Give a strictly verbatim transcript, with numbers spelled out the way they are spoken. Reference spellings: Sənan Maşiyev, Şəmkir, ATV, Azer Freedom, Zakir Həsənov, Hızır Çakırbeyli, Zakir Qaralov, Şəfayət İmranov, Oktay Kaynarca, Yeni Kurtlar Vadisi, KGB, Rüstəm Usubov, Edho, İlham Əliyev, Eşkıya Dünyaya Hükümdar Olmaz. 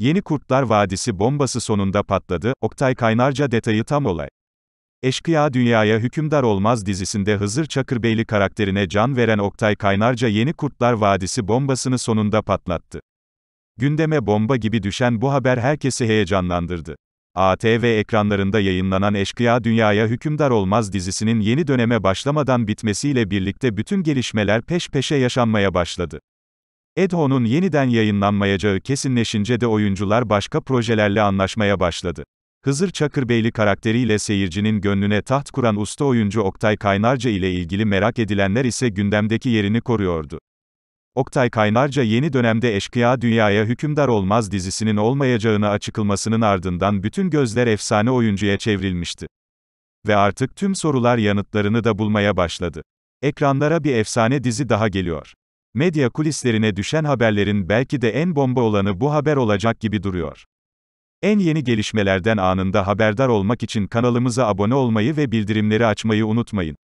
Yeni Kurtlar Vadisi bombası sonunda patladı, Oktay Kaynarca detayı tam olay. Eşkıya Dünyaya Hükümdar Olmaz dizisinde Hızır Çakırbeyli karakterine can veren Oktay Kaynarca Yeni Kurtlar Vadisi bombasını sonunda patlattı. Gündeme bomba gibi düşen bu haber herkesi heyecanlandırdı. A T V ekranlarında yayınlanan Eşkıya Dünyaya Hükümdar Olmaz dizisinin yeni döneme başlamadan bitmesiyle birlikte bütün gelişmeler peş peşe yaşanmaya başladı. Edho'nun yeniden yayınlanmayacağı kesinleşince de oyuncular başka projelerle anlaşmaya başladı. Hızır Çakırbeyli karakteriyle seyircinin gönlüne taht kuran usta oyuncu Oktay Kaynarca ile ilgili merak edilenler ise gündemdeki yerini koruyordu. Oktay Kaynarca yeni dönemde Eşkıya Dünyaya Hükümdar Olmaz dizisinin olmayacağını açıklamasının ardından bütün gözler efsane oyuncuya çevrilmişti. Ve artık tüm sorular yanıtlarını da bulmaya başladı. Ekranlara bir efsane dizi daha geliyor. Medya kulislerine düşen haberlerin belki de en bomba olanı bu haber olacak gibi duruyor. En yeni gelişmelerden anında haberdar olmak için kanalımıza abone olmayı ve bildirimleri açmayı unutmayın.